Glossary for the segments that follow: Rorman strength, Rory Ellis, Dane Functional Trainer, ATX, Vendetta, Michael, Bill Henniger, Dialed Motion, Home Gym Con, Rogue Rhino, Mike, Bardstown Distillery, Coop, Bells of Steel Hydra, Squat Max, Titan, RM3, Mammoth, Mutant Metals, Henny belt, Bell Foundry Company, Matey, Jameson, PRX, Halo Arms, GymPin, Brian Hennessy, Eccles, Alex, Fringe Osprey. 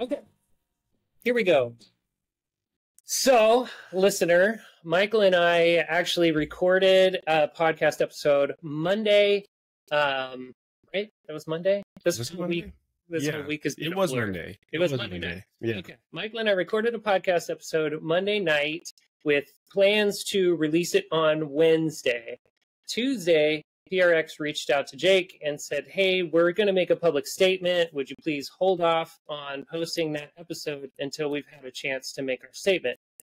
Okay, here we go. So, listener, Michael and I actually recorded a podcast episode Monday. Right? That was Monday? It was Monday. Yeah. Okay. Michael and I recorded a podcast episode Monday night with plans to release it on Wednesday. Tuesday, PRX reached out to Jake and said, hey, we're going to make a public statement. Would you please hold off on posting that episode until we've had a chance to make our statement?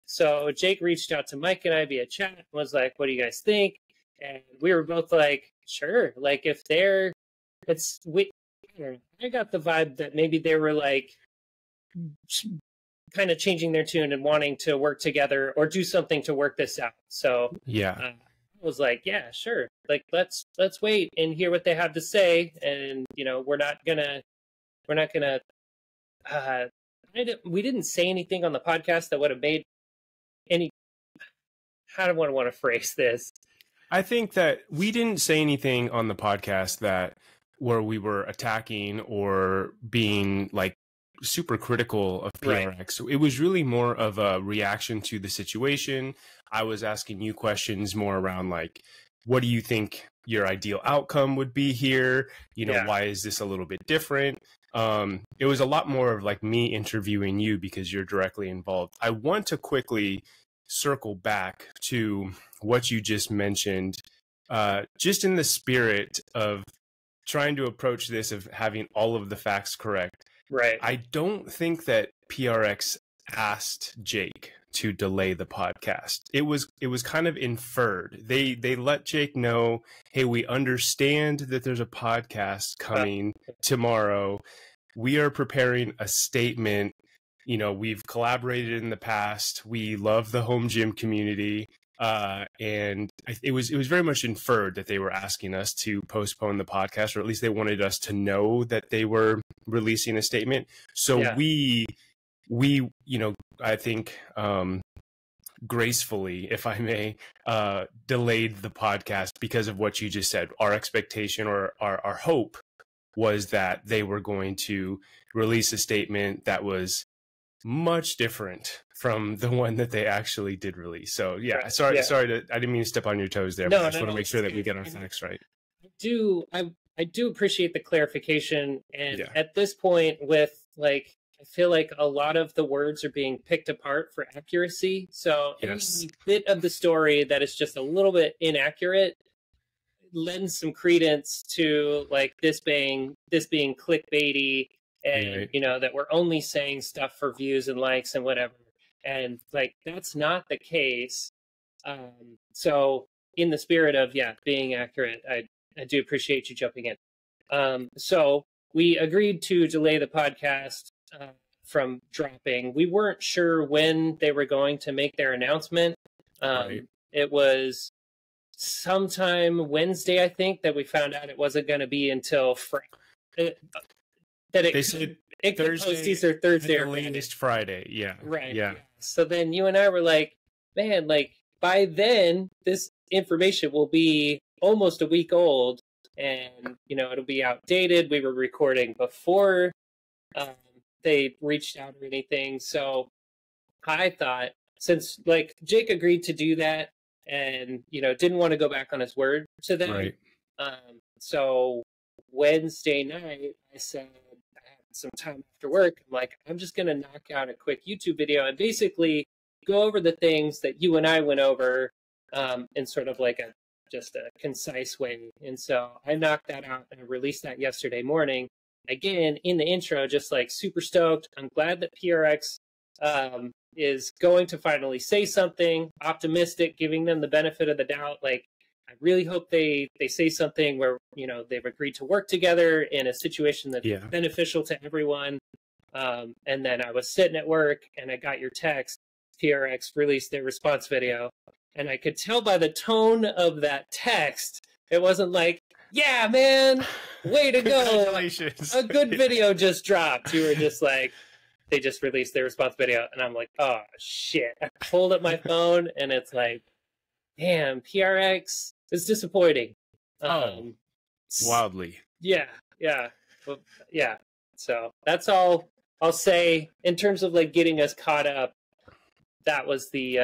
So Jake reached out to Mike and I via chat and was like, what do you guys think? And we were both like, sure. Like, if they're, it's, we, I got the vibe that maybe they were like kind of changing their tune and wanting to work together or do something to work this out. So yeah. Was like, yeah, sure, like let's wait and hear what they have to say. And you know, we didn't say anything on the podcast that would have made any, how do I want to phrase this? I think that we didn't say anything on the podcast that where we were attacking or being like super critical of PRX. Right. So it was really more of a reaction to the situation. I was asking you questions more around like, what do you think your ideal outcome would be here? You know, yeah. Why is this a little bit different? It was a lot more of like me interviewing you because you're directly involved. I want to quickly circle back to what you just mentioned, just in the spirit of trying to approach this of having all of the facts correct. Right. I don't think that PRX asked Jake to delay the podcast. It was kind of inferred. They let Jake know, hey, we understand that there's a podcast coming tomorrow. We are preparing a statement. You know, we've collaborated in the past. We love the home gym community. And it was very much inferred that they were asking us to postpone the podcast, or at least they wanted us to know that they were releasing a statement. So yeah. we, you know, I think, gracefully, if I may, delayed the podcast because of what you just said. Our expectation or our hope was that they were going to release a statement that was much different from the one that they actually did release. So yeah, right. sorry, I didn't mean to step on your toes there, but I just want to make sure that we get our facts right. I do appreciate the clarification. And yeah. At this point with like, I feel like a lot of the words are being picked apart for accuracy. So yes. Any bit of the story that is just a little bit inaccurate lends some credence to like this being clickbaity. And, right. You know, that we're only saying stuff for views and likes and whatever. And like, that's not the case. So in the spirit of, yeah, being accurate, I do appreciate you jumping in. So we agreed to delay the podcast from dropping. We weren't sure when they were going to make their announcement. Right. It was sometime Wednesday, I think, that we found out it wasn't going to be until Friday. That they said it Thursday or latest Friday. Yeah. Right. Yeah. So then you and I were like, man, like by then this information will be almost a week old and, you know, it'll be outdated. We were recording before they reached out or anything. So I thought since like Jake agreed to do that and, you know, didn't want to go back on his word to them. Right. So Wednesday night I said, some time after work, I'm like, I'm just going to knock out a quick YouTube video and basically go over the things that you and I went over in sort of like just a concise way. And so I knocked that out and I released that yesterday morning. Again, in the intro, just like super stoked. I'm glad that PRX is going to finally say something, optimistic, giving them the benefit of the doubt. Like, I really hope they say something where, you know, they've agreed to work together in a situation that's yeah. beneficial to everyone. And then I was sitting at work and I got your text. PRX released their response video. And I could tell by the tone of that text, it wasn't like, yeah, man, way to go. A good video just dropped. You were just like, they just released their response video. And I'm like, oh, shit. I pulled up my phone and it's like, damn, PRX is disappointing. Wildly. Yeah. So that's all I'll say in terms of like getting us caught up, that was the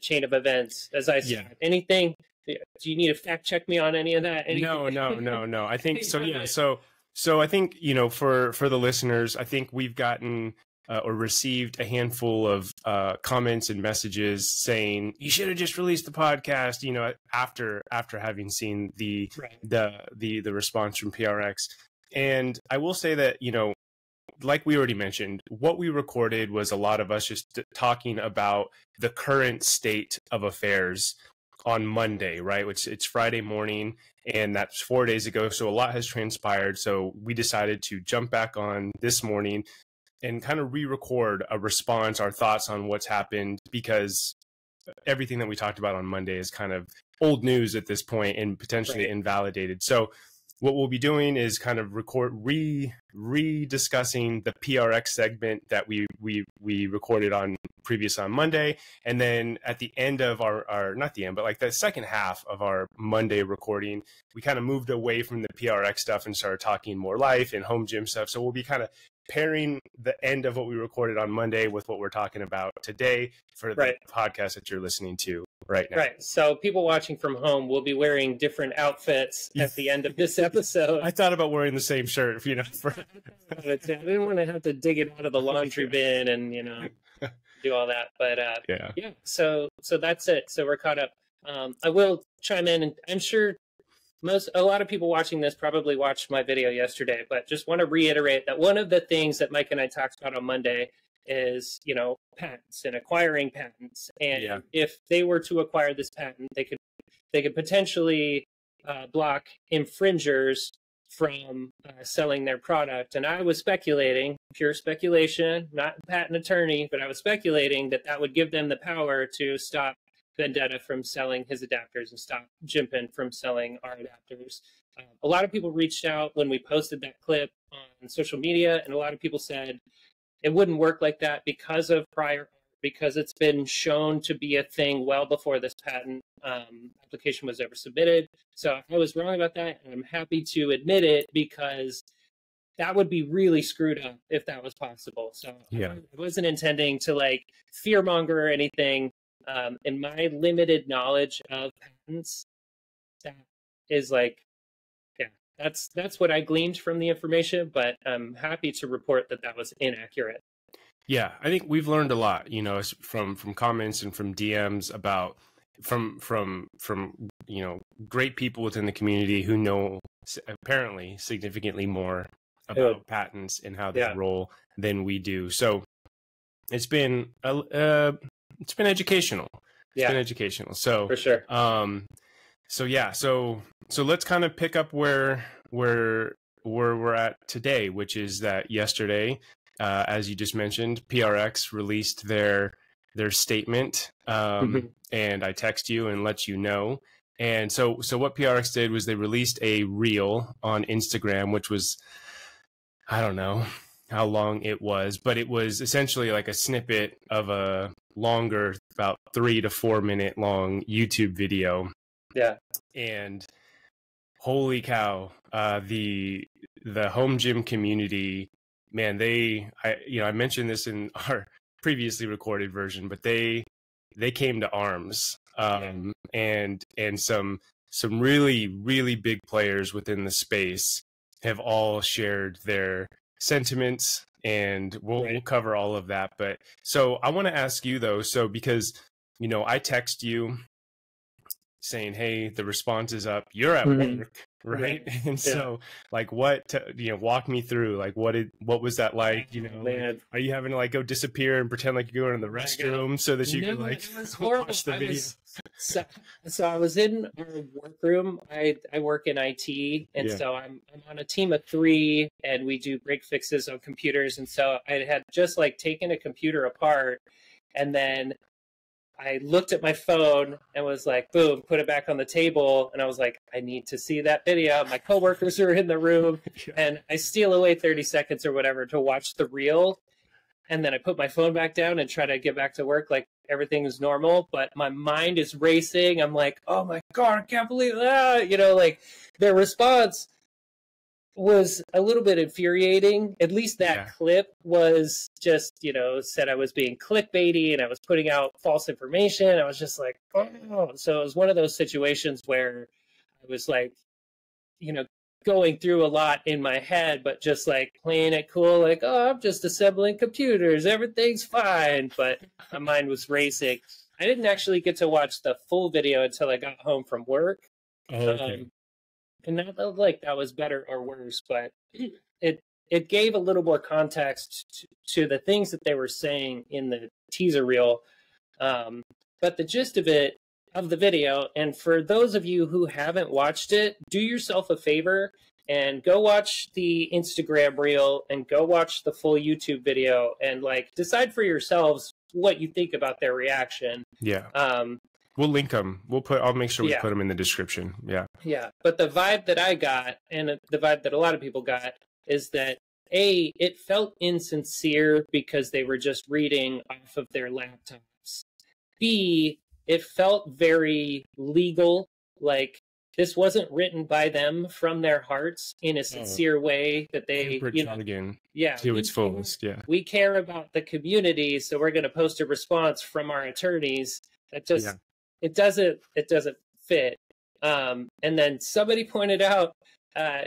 chain of events as I said. Yeah. Anything? Do you need to fact check me on any of that? Anything? No. I think so. Yeah. So I think, you know, for the listeners, I think we've gotten or received a handful of comments and messages saying you should have just released the podcast, you know, after having seen the, right. the response from PRX. And I will say that, you know, like we already mentioned, what we recorded was a lot of us just talking about the current state of affairs on Monday, right? Which it's Friday morning, and that's 4 days ago. So a lot has transpired. So we decided to jump back on this morning and kind of re-record a response, our thoughts on what's happened, because everything that we talked about on Monday is kind of old news at this point and potentially right. invalidated. So what we'll be doing is kind of rediscussing the PRX segment that we recorded on previous on Monday, and then at the end of our not the end, but like the second half of our Monday recording, we kind of moved away from the PRX stuff and started talking more life and home gym stuff. So we'll be kind of pairing the end of what we recorded on Monday with what we're talking about today for the right. podcast that you're listening to right now. Right. So people watching from home will be wearing different outfits at the end of this episode. I thought about wearing the same shirt, you know. I didn't want to have to dig it out of the laundry bin and, you know, do all that. But yeah. So that's it. So we're caught up. I will chime in, and I'm sure a lot of people watching this probably watched my video yesterday, but just want to reiterate that one of the things that Mike and I talked about on Monday is, you know, patents and acquiring patents. And yeah. if they were to acquire this patent, they could potentially block infringers from selling their product. And I was speculating, pure speculation, not a patent attorney, but I was speculating that that would give them the power to stop Vendetta from selling his adapters and stop GymPin from selling our adapters. A lot of people reached out when we posted that clip on social media, and a lot of people said it wouldn't work like that because of prior, because it's been shown to be a thing well before this patent application was ever submitted. So I was wrong about that, and I'm happy to admit it, because that would be really screwed up if that was possible. So yeah. I wasn't intending to like fearmonger or anything. In my limited knowledge of patents, that is like, yeah, that's what I gleaned from the information, but I'm happy to report that that was inaccurate. Yeah, I think we've learned a lot, you know, from comments and from DMs about, from you know, great people within the community who know apparently significantly more about patents and how they yeah. roll than we do. So it's been it's been educational. It's yeah. been educational. So for sure. So yeah. So let's kind of pick up where we're at today, which is that yesterday, as you just mentioned, PRX released their statement. And I text you and let you know. And so what PRX did was they released a reel on Instagram, which was, I don't know how long it was, but it was essentially like a snippet of a longer, about 3 to 4 minute long YouTube video. Yeah. And holy cow, the home gym community, man, I mentioned this in our previously recorded version, but they came to arms. Yeah. and some really, really big players within the space have all shared their sentiments, and we'll cover all of that. But so I want to ask you though, so because, you know, I text you saying, hey, the response is up, you're at work, right? Yeah. And so like, walk me through, like, what was that like, you know, like, are you having to like go disappear and pretend like you're going to the restroom so that you can like watch the video? So I was in our workroom. I work in IT, and yeah. so I'm on a team of 3, and we do break fixes on computers. And so I had just like taken a computer apart, and then I looked at my phone and was like, boom, put it back on the table. And I was like, I need to see that video. My coworkers are in the room, yeah. and I steal away 30 seconds or whatever to watch the reel. And then I put my phone back down and try to get back to work like everything is normal, but my mind is racing. I'm like, oh my God, I can't believe that, you know, like their response was a little bit infuriating. At least that clip was just, you know, said I was being clickbaity and I was putting out false information. I was just like, oh. So it was one of those situations where I was like, you know, going through a lot in my head, but just like playing it cool, like, oh, I'm just assembling computers, everything's fine. But my mind was racing. I didn't actually get to watch the full video until I got home from work. Oh, okay. And not like that was better or worse, but it gave a little more context to the things that they were saying in the teaser reel. But the gist of it, of the video, and for those of you who haven't watched it, do yourself a favor and go watch the Instagram reel and go watch the full YouTube video and like decide for yourselves what you think about their reaction. Yeah. We'll link them. I'll make sure we put them in the description. Yeah. Yeah. But the vibe that I got, and the vibe that a lot of people got, is that A, it felt insincere because they were just reading off of their laptops. B, it felt very legal. Like this wasn't written by them from their hearts in a sincere way that they, you know, to its fullest. Yeah. We care about the community. So we're going to post a response from our attorneys. That just, it doesn't fit. And then somebody pointed out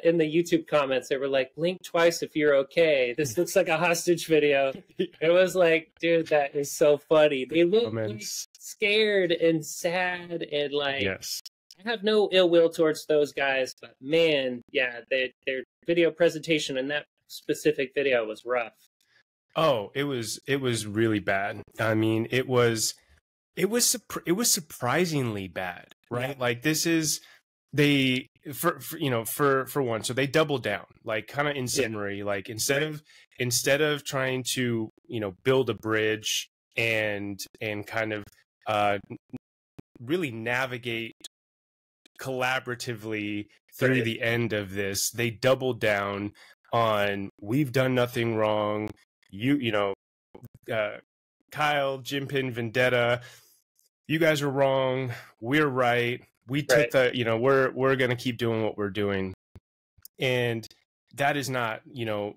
in the YouTube comments, they were like, link twice if you're okay. This looks like a hostage video. It was like, dude, that is so funny. They look like scared and sad and like, I have no ill will towards those guys, but man, yeah, their video presentation in that specific video was rough. Oh, it was really bad. I mean, it was surprisingly bad, right? Like this is for one. So they doubled down, like kind of in summary, like instead of trying to, you know, build a bridge and kind of really navigate collaboratively through the end of this, they doubled down on we've done nothing wrong. You know, Kyle, GymPin, Vendetta, you guys are wrong. We're right. We took the, you know, we're going to keep doing what we're doing. And that is not, you know,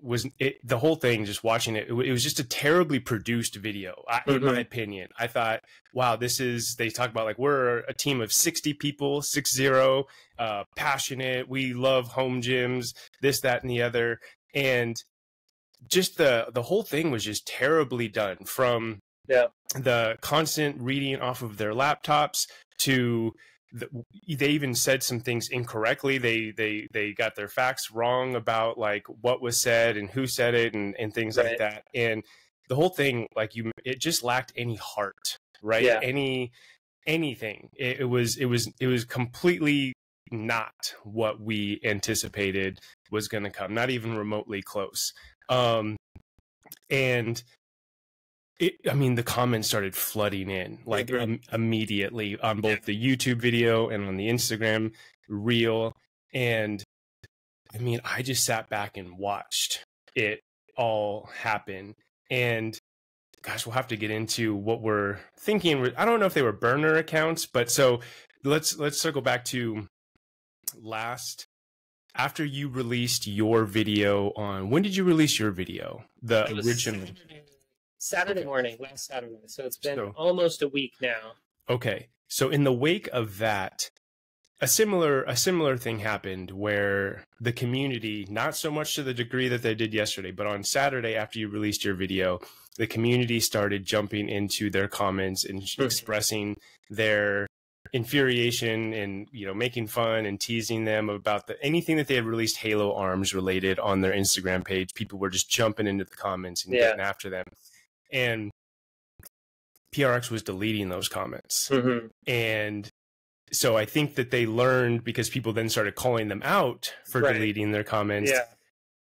the whole thing, just watching it, it was just a terribly produced video. In my opinion, I thought, wow, this is, they talk about like, we're a team of 60 people, 6-0, passionate. We love home gyms, this, that, and the other. And just the whole thing was just terribly done, from the constant reading off of their laptops to they even said some things incorrectly. They got their facts wrong about like what was said and who said it and things like that. And the whole thing, like it just lacked any heart, right? Yeah. Anything. It was completely not what we anticipated was going to come, not even remotely close. I mean, the comments started flooding in like immediately on both the YouTube video and on the Instagram reel. And I mean, I just sat back and watched it all happen. And gosh, we'll have to get into what we're thinking. I don't know if they were burner accounts, but so let's circle back to last. After you released your video on, when did you release your video? The original Saturday morning, last Saturday. So it's been almost a week now. Okay. So in the wake of that, a similar thing happened where the community, not so much to the degree that they did yesterday, but on Saturday after you released your video, the community started jumping into their comments and expressing their infuriation and, you know, making fun and teasing them about anything that they had released Halo Arms related on their Instagram page. People were just jumping into the comments and getting after them. And PRX was deleting those comments. And so I think that they learned, because people then started calling them out for deleting their comments.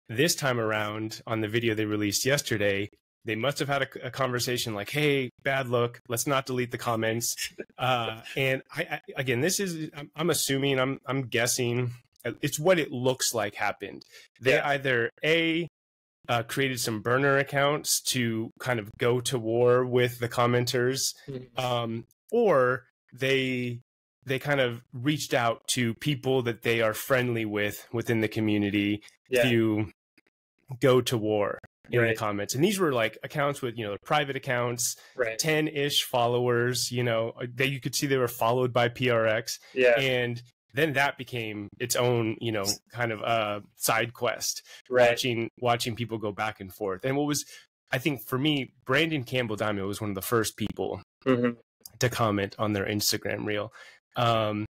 This time around on the video they released yesterday, they must have had a conversation like, hey, bad look, let's not delete the comments. And I again, this is, I'm assuming, I'm guessing, it's what it looks like happened. They either created some burner accounts to kind of go to war with the commenters, or they they kind of reached out to people that they are friendly with within the community to go to war in the comments. And these were like accounts with, you know, private accounts, 10-ish followers, you know, that you could see they were followed by PRX. Yeah. And then that became its own, you know, kind of side quest, watching people go back and forth. And what was, I think for me, Brandon Campbell Diamond was one of the first people to comment on their Instagram reel. And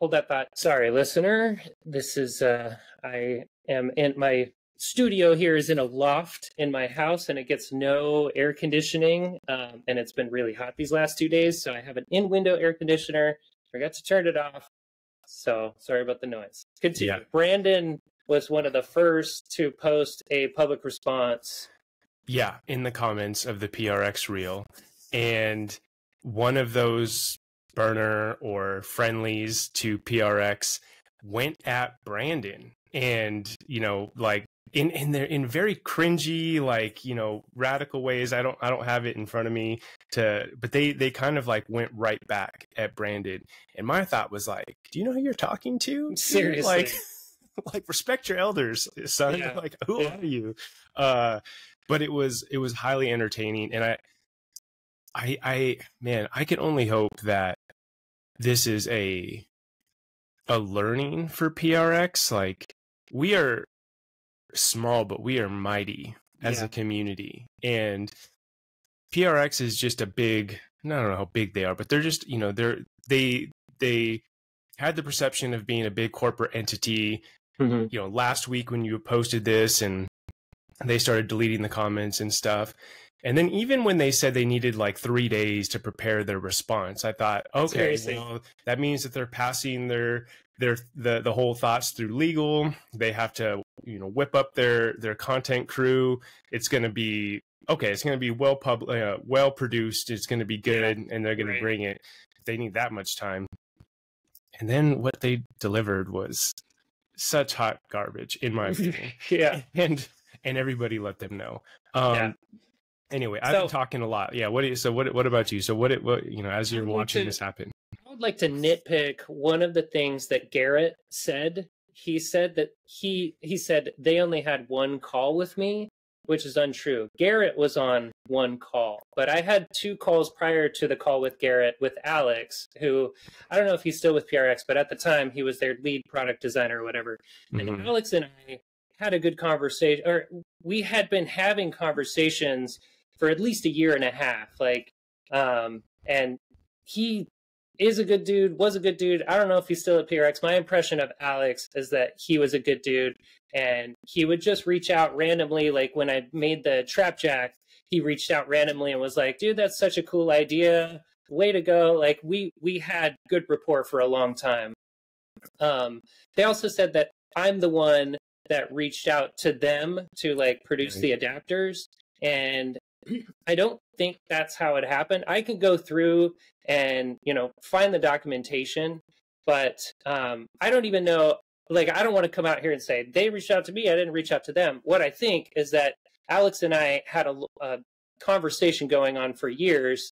hold that thought. Sorry, listener. This is, I am in my studio here is in a loft in my house, and it gets no air conditioning. And it's been really hot these last 2 days. So I have an in-window air conditioner. Forgot to turn it off. So sorry about the noise. Continue. Yeah. Brandon was one of the first to post a public response. Yeah, in the comments of the PRX reel. And one of those burner or friendlies to PRX went at Brandon. And, you know, like in very cringy, like, you know, radical ways. I don't have it in front of me to, but they kind of like went right back at Brandon. And my thought was like, do you know who you're talking to? Seriously. Like respect your elders, son. Yeah. Like, who are you? But it was highly entertaining. And I man, I can only hope that this is a learning for PRX. Like, we are small, but we are mighty as a community. And PRX is just a big, I don't know how big they are, but they're just, you know, they had the perception of being a big corporate entity. You know, last week when you posted this and they started deleting the comments and stuff. And then even when they said they needed like 3 days to prepare their response, I thought, okay, well, that means that they're passing the whole thoughts through legal. They have to, you know, whip up their content crew. It's going to be okay. It's going to be well produced. It's going to be good, and they're going to bring it. They need that much time. And then what they delivered was such hot garbage, in my opinion. And everybody let them know. Anyway, I've been talking a lot. Yeah. What about you? So what, you know, as you're watching this happen, I would like to nitpick one of the things that Garrett said. He said that he said they only had one call with me, which is untrue. Garrett was on one call, but I had two calls prior to the call with Garrett with Alex, who I don't know if he's still with PRX, but at the time he was their lead product designer or whatever. And Alex and I had a good conversation, or we had been having conversations for at least a year and a half. Like, and he is a good dude, was a good dude. I don't know if he's still at PRX. My impression of Alex is that he was a good dude, and he would just reach out randomly. Like when I made the trap jack, he reached out randomly and was like, dude, that's such a cool idea. Way to go. Like we had good rapport for a long time. They also said that I'm the one that reached out to them to like produce the adapters. And I don't think that's how it happened. I could go through and, you know, find the documentation, but I don't even know, like, I don't want to come out here and say they reached out to me. I didn't reach out to them. What I think is that Alex and I had a conversation going on for years,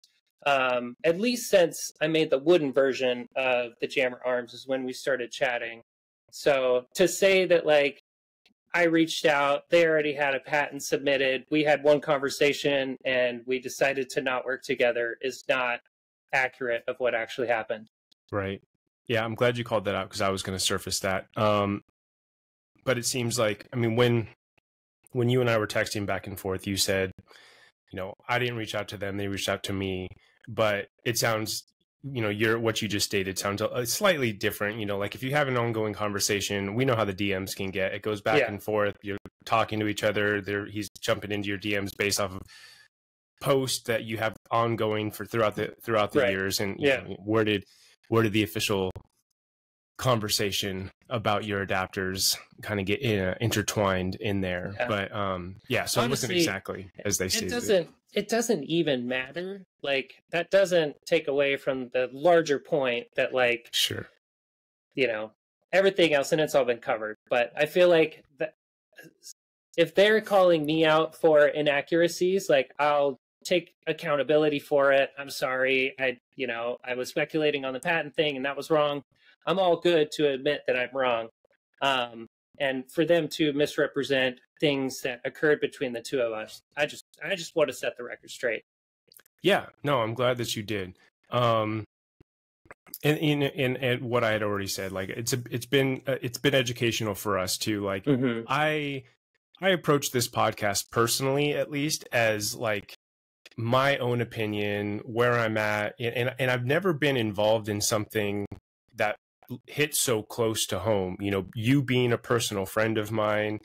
at least since I made the wooden version of the Jammer Arms is when we started chatting. So to say that, like, I reached out, they already had a patent submitted, we had one conversation and we decided to not work together is not accurate of what actually happened. Right. Yeah. I'm glad you called that out, 'cause I was going to surface that. But it seems like, I mean, when you and I were texting back and forth, you said, you know, I didn't reach out to them. They reached out to me, but it sounds, you know, what you just stated sounds slightly different. You know, like if you have an ongoing conversation, we know how the DMs can get. It goes back and forth. You're talking to each other. He's jumping into your DMs based off of posts that you have ongoing for throughout the years. And you know, where did the official conversation about your adapters kind of get intertwined in there? Yeah. But yeah, so honestly, it wasn't exactly as they see it. It doesn't even matter. Like, that doesn't take away from the larger point that, like, you know, everything else, and it's all been covered. But I feel like that if they're calling me out for inaccuracies, like, I'll take accountability for it. I'm sorry. I was speculating on the patent thing and that was wrong. I'm all good to admit that I'm wrong. And for them to misrepresent things that occurred between the two of us, I just want to set the record straight. Yeah, no, I'm glad that you did. And what I had already said, like it's been educational for us too. Like I approach this podcast personally, at least, as like my own opinion, where I'm at, and I've never been involved in something that hit so close to home, you know, you being a personal friend of mine.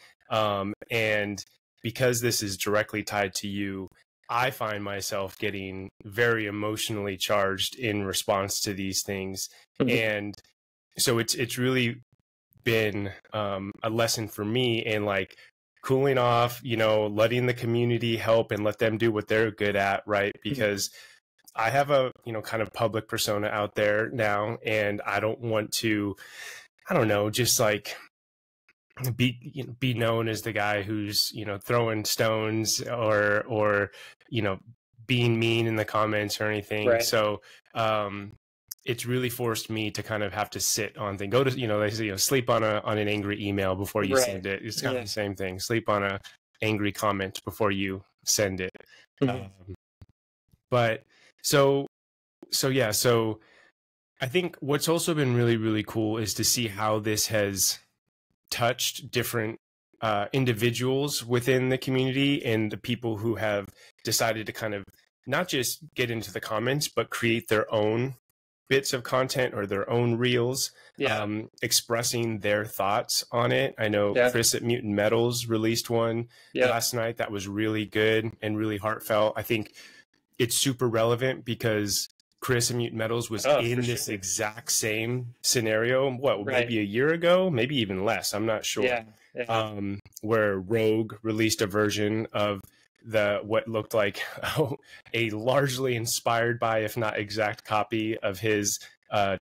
And because this is directly tied to you, I find myself getting very emotionally charged in response to these things. And so it's really been a lesson for me in like cooling off, you know, letting the community help and let them do what they're good at, right? Because I have a, you know, kind of public persona out there now, and I don't want to, I don't know, just like be known as the guy who's, you know, throwing stones or, you know, being mean in the comments or anything. Right. So, it's really forced me to kind of have to sit on things. Go to, you know, they say, you know, sleep on an angry email before you send it. It's kind of the same thing. Sleep on an angry comment before you send it. So I think what's also been really, really cool is to see how this has touched different individuals within the community and the people who have decided to kind of not just get into the comments, but create their own bits of content or their own reels, expressing their thoughts on it. I know Chris at Mutant Metals released one last night that was really good and really heartfelt. I think it's super relevant because Chris at Mutant Metals was in this exact same scenario, maybe a year ago, maybe even less. I'm not sure. Where Rogue released a version of what looked like a largely inspired by, if not exact, copy of his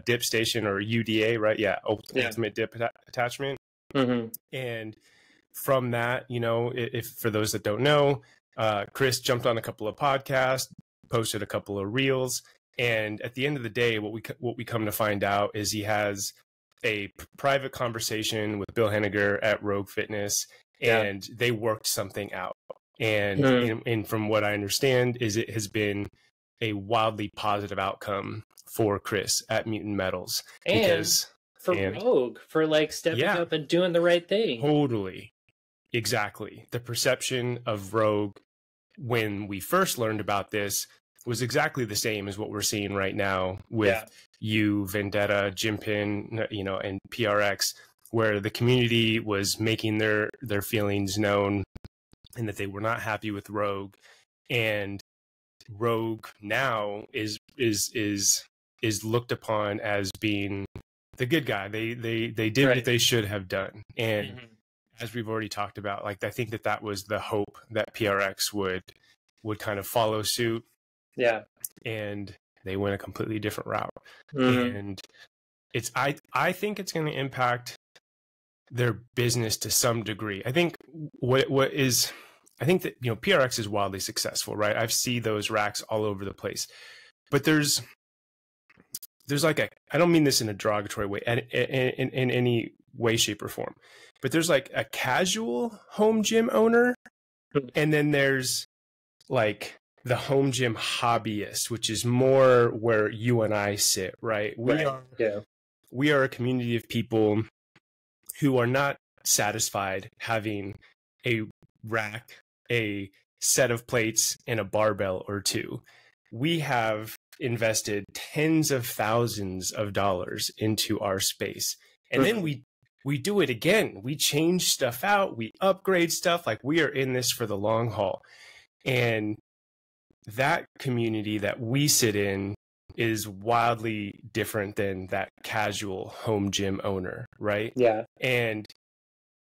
dip station or UDA, right? Yeah, ultimate dip attachment. And from that, you know, if for those that don't know, Chris jumped on a couple of podcasts, posted a couple of reels, and at the end of the day, what we come to find out is he has a private conversation with Bill Henniger at Rogue Fitness, and they worked something out. And from what I understand is it has been a wildly positive outcome for Chris at Mutant Metals. And for Rogue, for like stepping up and doing the right thing. Totally. Exactly. The perception of Rogue when we first learned about this was exactly the same as what we're seeing right now with you, Vendetta, GymPin, you know, and PRX, where the community was making their feelings known, and that they were not happy with Rogue, and Rogue now is looked upon as being the good guy. They did what they should have done. And as we've already talked about, like, I think that was the hope that PRX would kind of follow suit. Yeah. And they went a completely different route. And it's, I think it's going to impact their business to some degree. I think that, you know, PRX is wildly successful, right? I've seen those racks all over the place, but there's like I don't mean this in a derogatory way in any way, shape or form, but there's like a casual home gym owner. And then there's like the home gym hobbyist, which is more where you and I sit, right? We are a community of people who are not satisfied having a rack, a set of plates, and a barbell or two. We have invested tens of thousands of dollars into our space. And then we do it again. We change stuff out. We upgrade stuff. Like, we are in this for the long haul. And that community that we sit in is wildly different than that casual home gym owner, right? Yeah. And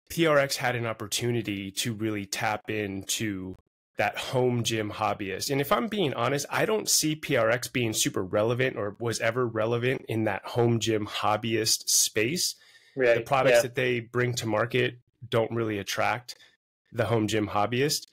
PRX had an opportunity to really tap into that home gym hobbyist. And if I'm being honest, I don't see PRX being super relevant or was ever relevant in that home gym hobbyist space. Right. The products that they bring to market don't really attract the home gym hobbyist.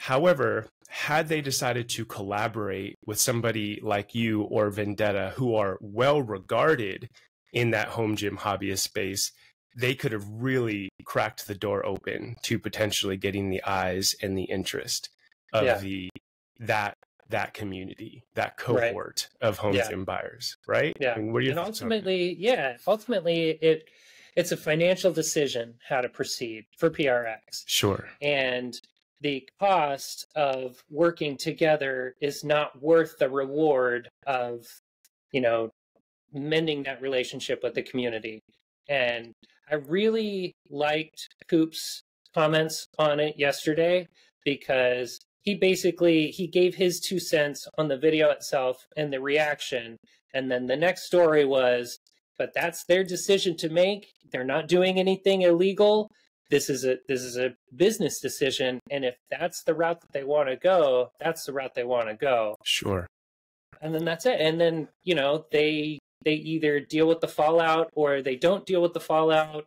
However, had they decided to collaborate with somebody like you or Vendetta, who are well regarded in that home gym hobbyist space, they could have really cracked the door open to potentially getting the eyes and the interest of that community, that cohort of home gym buyers, right? Yeah. I mean, what are your thoughts on that? Ultimately, it's a financial decision how to proceed for PRX. Sure. And the cost of working together is not worth the reward of, you know, mending that relationship with the community. And I really liked Coop's comments on it yesterday, because he basically, he gave his 2 cents on the video itself and the reaction. And then the next story was, but that's their decision to make. They're not doing anything illegal. This is a business decision. And if that's the route that they want to go, that's the route they want to go. Sure. And then that's it. And then, you know, they either deal with the fallout or they don't deal with the fallout.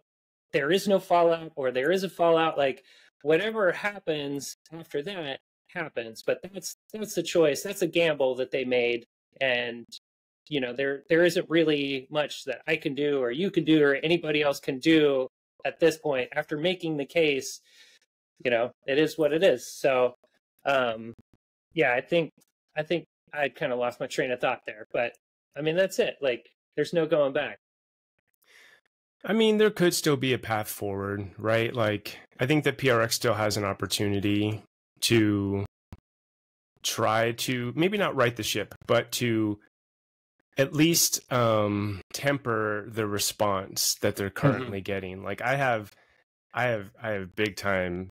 There is no fallout or there is a fallout. Like, whatever happens after that happens, but that's the choice. That's a gamble that they made. And, you know, there isn't really much that I can do or you can do or anybody else can do at this point. After making the case, you know, it is what it is. So, yeah, I think I kind of lost my train of thought there, but I mean, that's it. Like, there's no going back. I mean, there could still be a path forward, right? Like, I think that PRX still has an opportunity to try to, maybe not right the ship, but to at least temper the response that they're currently getting. Like, I have big time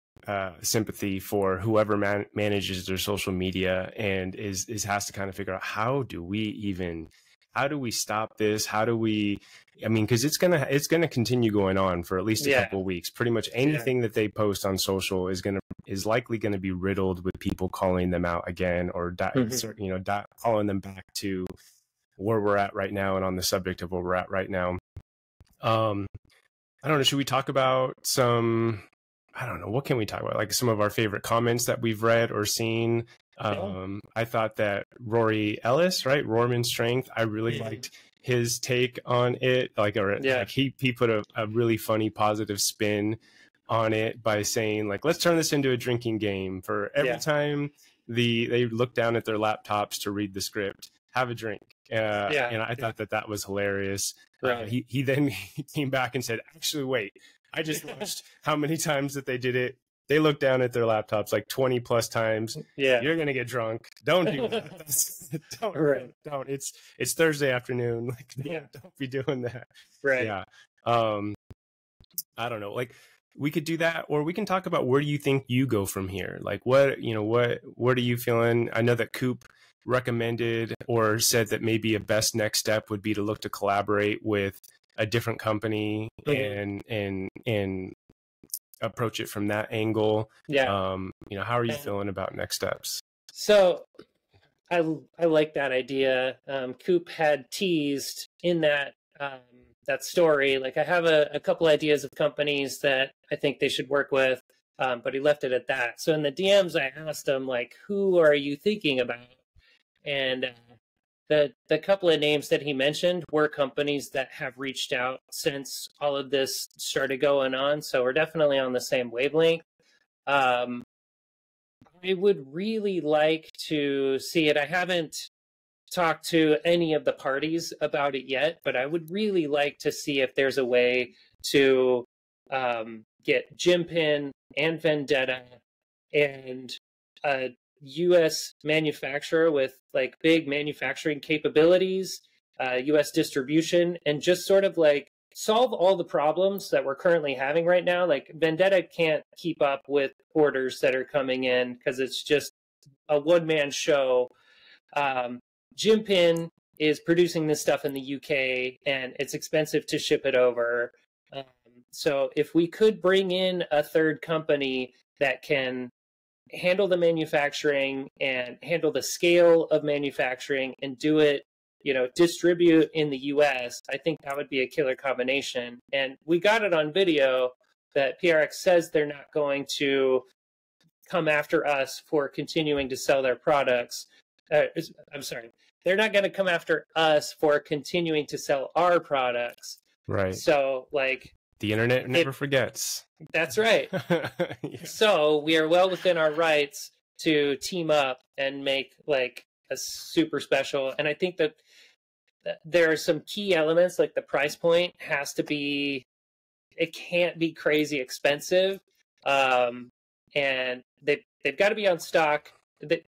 sympathy for whoever manages their social media and has to kind of figure out, how do we stop this? How do we, I mean, cause it's going to continue going on for at least a couple of weeks. Pretty much anything that they post on social is likely going to be riddled with people calling them out again, or calling them back to where we're at right now and on the subject of where we're at right now. I don't know. Should we talk about some, I don't know, what can we talk about? Like some of our favorite comments that we've read or seen. I thought that Rory Ellis, right? Rorman Strength. I really liked his take on it. Like, he put a really funny, positive spin on it by saying, like, let's turn this into a drinking game for every time they look down at their laptops to read the script, have a drink. And I thought that was hilarious. Right. He then came back and said, actually, wait, I just watched how many times that they did it. They look down at their laptops like 20 plus times. Yeah. You're going to get drunk. Don't do that. Don't. It's Thursday afternoon. Like, don't be doing that. Right. Yeah. I don't know. Like, we could do that, or we can talk about where do you think you go from here? Like, what are you feeling? I know that Coop recommended or said that maybe a best next step would be to look to collaborate with a different company and approach it from that angle. Yeah. You know, how are you feeling about next steps? So I like that idea. Coop had teased in that, that story. Like, I have a couple ideas of companies that I think they should work with. But he left it at that. So in the DMs, I asked him, like, who are you thinking about? And, the couple of names that he mentioned were companies that have reached out since all of this started going on. So we're definitely on the same wavelength. I would really like to see it. I haven't talked to any of the parties about it yet, but I would really like to see if there's a way to get GymPin and Vendetta and U.S. manufacturer with, like, big manufacturing capabilities, U.S. distribution, and just sort of, like, solve all the problems that we're currently having right now. Like, Vendetta can't keep up with orders that are coming in because it's just a one-man show. GymPin is producing this stuff in the U.K., and it's expensive to ship it over. So if we could bring in a third company that can handle the manufacturing and handle the scale of manufacturing and do it, you know, distribute in the US, I think that would be a killer combination. And we got it on video that PRX says they're not going to come after us for continuing to sell their products. I'm sorry, they're not going to come after us for continuing to sell our products. Right. So, like, the internet never forgets. That's right. Yeah. So we are well within our rights to team up and make like a super special. And I think that there are some key elements, like the price point has to be, it can't be crazy expensive. And they've got to be on stock. God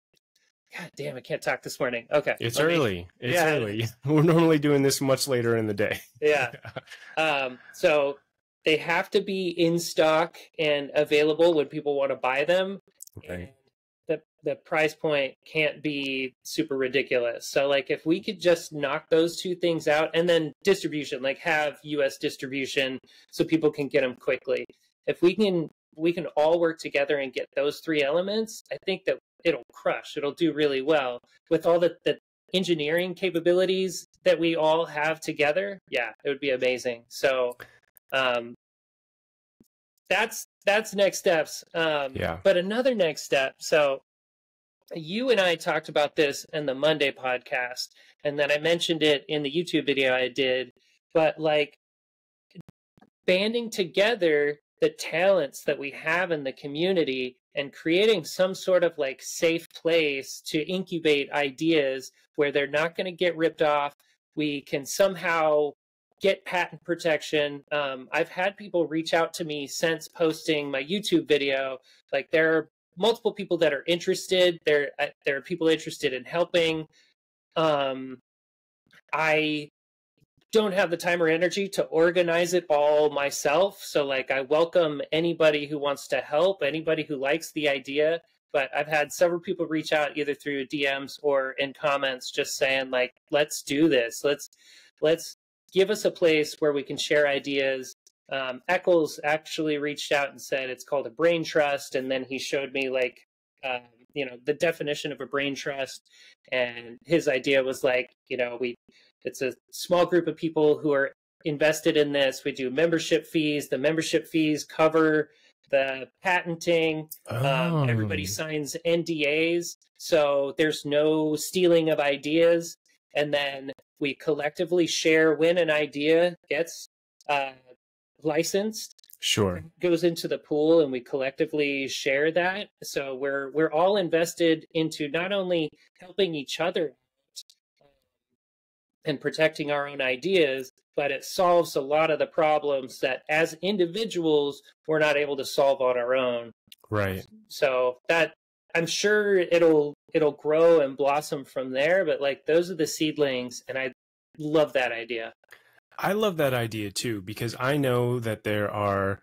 damn, I can't talk this morning. Okay. It's early. It's early. We're normally doing this much later in the day. Yeah. So they have to be in stock and available when people want to buy them. Okay. The price point can't be super ridiculous. So, like, if we could just knock those two things out, and then distribution, like have U.S. distribution so people can get them quickly. If we can all work together and get those three elements, I think that it'll crush. It'll do really well with all the engineering capabilities that we all have together. Yeah, it would be amazing. So that's next steps. Yeah. But another next step. So you and I talked about this in the Monday podcast, and then I mentioned it in the YouTube video I did, but like banding together the talents that we have in the community and creating some sort of like safe place to incubate ideas where they're not going to get ripped off. We can somehow get patent protection. I've had people reach out to me since posting my YouTube video. Like, there are multiple people that are interested. There are people interested in helping. I don't have the time or energy to organize it all myself. So, like, I welcome anybody who wants to help, anybody who likes the idea. But I've had several people reach out either through DMs or in comments just saying, like, let's do this. Let's give us a place where we can share ideas. Eccles actually reached out and said it's called a brain trust. And then he showed me, like, you know, the definition of a brain trust. And his idea was, like, you know, it's a small group of people who are invested in this. We do membership fees. The membership fees cover the patenting. Everybody signs NDAs. So there's no stealing of ideas. And then we collectively share when an idea gets licensed. Sure. Goes into the pool, and we collectively share that. So we're all invested into not only helping each other and protecting our own ideas, but it solves a lot of the problems that as individuals we're not able to solve on our own. Right. So that, I'm sure it'll grow and blossom from there, but like those are the seedlings, and I love that idea. I love that idea too, because I know that there are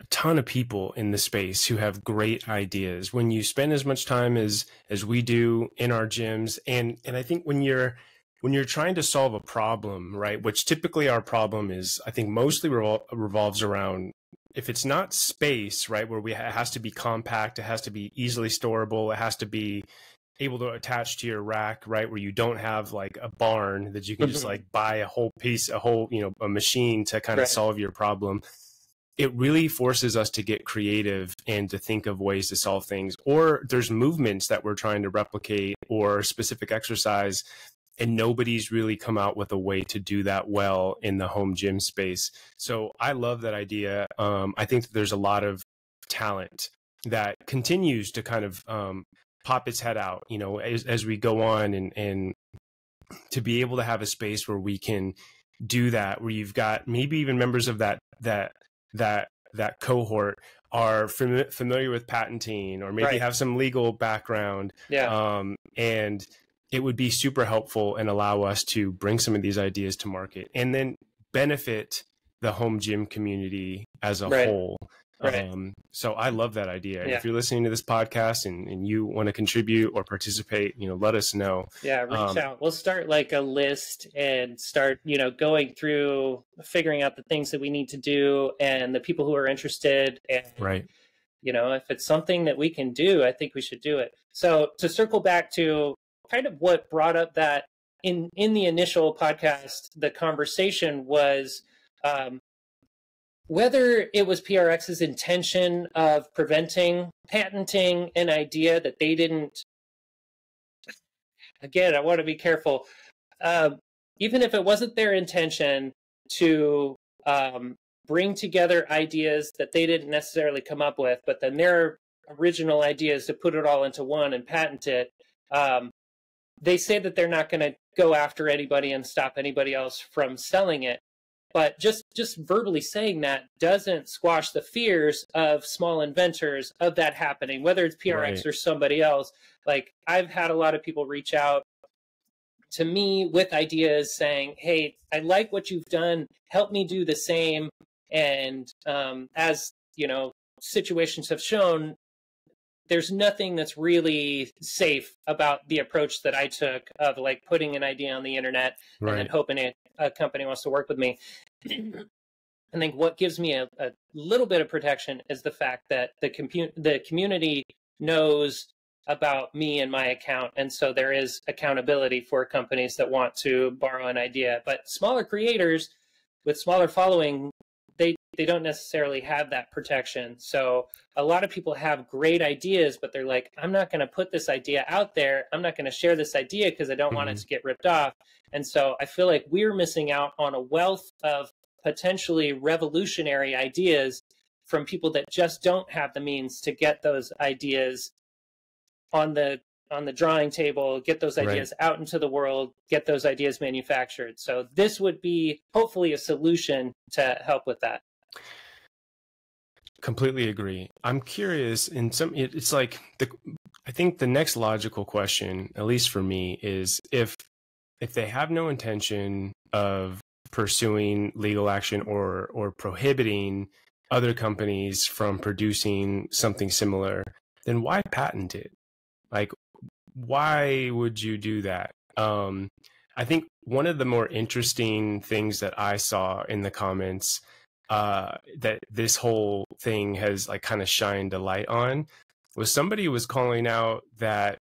a ton of people in the space who have great ideas. When you spend as much time as we do in our gyms, and I think when you're trying to solve a problem, right, which typically our problem is, I think mostly revolves around, if it's not space, right, where it has to be compact, it has to be easily storable, it has to be able to attach to your rack, right, where you don't have like a barn that you can just like buy a whole, you know, a machine to kind of solve your problem. It really forces us to get creative and to think of ways to solve things. Or there's movements that we're trying to replicate or specific exercise, and nobody's really come out with a way to do that well in the home gym space. So I love that idea. I think that there's a lot of talent that continues to kind of pop its head out, you know, as we go on, and to be able to have a space where we can do that, where you've got maybe even members of that cohort are familiar with patenting, or maybe have some legal background. Yeah. And it would be super helpful and allow us to bring some of these ideas to market and then benefit the home gym community as a whole. Right. So I love that idea. Yeah. If you're listening to this podcast and you want to contribute or participate, you know, let us know. Yeah. Reach out. We'll start like a list and start, you know, going through figuring out the things that we need to do and the people who are interested. And, you know, if it's something that we can do, I think we should do it. So to circle back to kind of what brought up that in the initial podcast, the conversation was, whether it was PRX's intention of preventing, patenting an idea that they didn't, again, I want to be careful, even if it wasn't their intention to bring together ideas that they didn't necessarily come up with, but then their original idea is to put it all into one and patent it, they say that they're not going to go after anybody and stop anybody else from selling it. But just verbally saying that doesn't squash the fears of small inventors of that happening, whether it's PRX right. or somebody else. Like, I've had a lot of people reach out to me with ideas saying, hey, I like what you've done. Help me do the same. And as, you know, situations have shown, there's nothing that's really safe about the approach that I took of like putting an idea on the internet right. and then hoping a company wants to work with me. I think what gives me a little bit of protection is the fact that the community knows about me and my account. And so there is accountability for companies that want to borrow an idea, but smaller creators with smaller following, they don't necessarily have that protection. So a lot of people have great ideas, but they're like, I'm not going to put this idea out there. I'm not going to share this idea because I don't want it to get ripped off. And so I feel like we're missing out on a wealth of potentially revolutionary ideas from people that just don't have the means to get those ideas on the drawing table, get those ideas right. out into the world, get those ideas manufactured. So this would be hopefully a solution to help with that. Completely agree. I'm curious, and it's like I think the next logical question, at least for me, is if they have no intention of pursuing legal action or prohibiting other companies from producing something similar, then why patent it? Like, why would you do that? I think one of the more interesting things that I saw in the comments that this whole thing has like kind of shined a light on was somebody was calling out that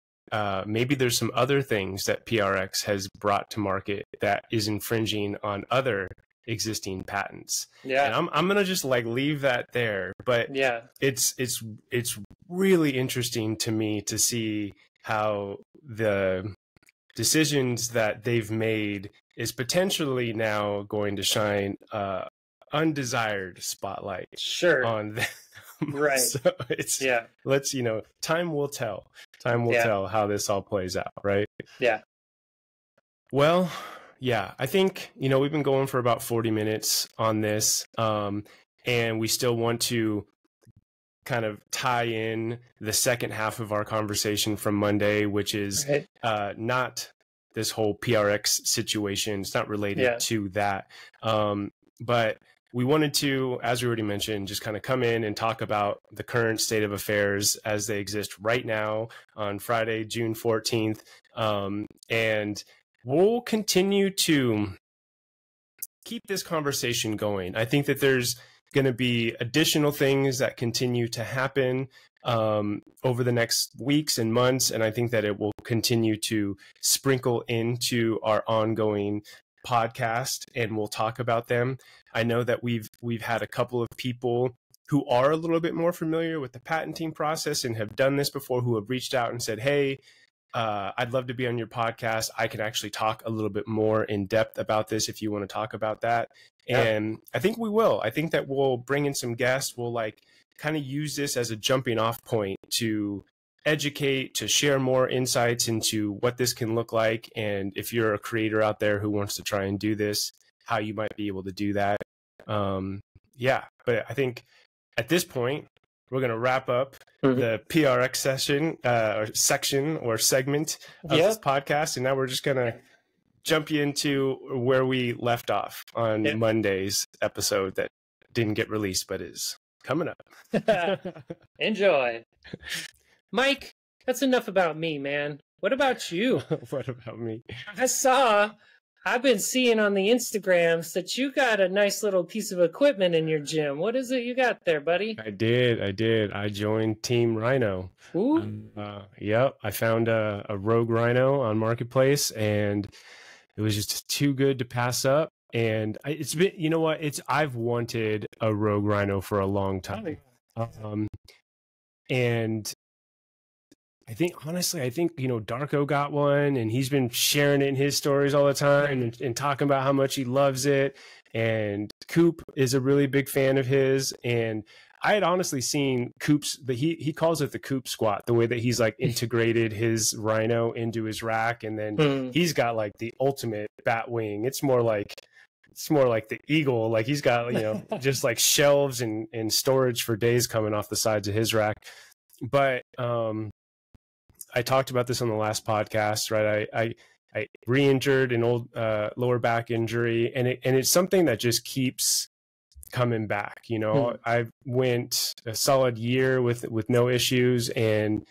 maybe there's some other things that PRX has brought to market that is infringing on other existing patents. Yeah. And I'm going to just like leave that there, but yeah, it's really interesting to me to see how the decisions that they've made is potentially now going to shine undesired spotlight sure on them. Right. So it's yeah, let's, you know, time will tell. Time will yeah. tell how this all plays out, right? Yeah. Well, yeah, I think, you know, we've been going for about 40 minutes on this, and we still want to kind of tie in the second half of our conversation from Monday, which is right. Not this whole PRX situation. It's not related yeah. to that. But we wanted to, as we already mentioned, just kind of come in and talk about the current state of affairs as they exist right now on Friday, June 14th. And we'll continue to keep this conversation going. I think that there's going to be additional things that continue to happen over the next weeks and months. And I think that it will continue to sprinkle into our ongoing podcast, and we'll talk about them. I know that we've had a couple of people who are a little bit more familiar with the patenting process and have done this before, who have reached out and said, hey, I'd love to be on your podcast. I can actually talk a little bit more in depth about this if you want to talk about that. Yeah. And I think we will. I think that we'll bring in some guests. We'll like kind of use this as a jumping off point to educate, to share more insights into what this can look like. And if you're a creator out there who wants to try and do this, how you might be able to do that. Yeah, but I think at this point, we're going to wrap up the PRX session or segment of yep. this podcast. And now we're just going to jump you into where we left off on yep. Monday's episode that didn't get released, but is coming up. Enjoy. Mike, that's enough about me, man. What about you? What about me? I've been seeing on the Instagrams that you got a nice little piece of equipment in your gym. What is it you got there, buddy? I did. I joined Team Rhino. Ooh. Yep. I found a Rogue Rhino on Marketplace, and it was just too good to pass up. And it's been, you know what, it's, I've wanted a Rogue Rhino for a long time. And I think, honestly, I think, you know, Darko got one and he's been sharing it in his stories all the time and talking about how much he loves it. And Coop is a really big fan of his. And I had honestly seen Coop's, but he calls it the Coop squat, the way that he's like integrated his Rhino into his rack. And then he's got like the ultimate bat wing. It's more like the eagle. Like he's got, you know, just like shelves and storage for days coming off the sides of his rack. But, I talked about this on the last podcast, right? I re-injured an old lower back injury, and it's something that just keeps coming back. You know, I went a solid year with no issues, and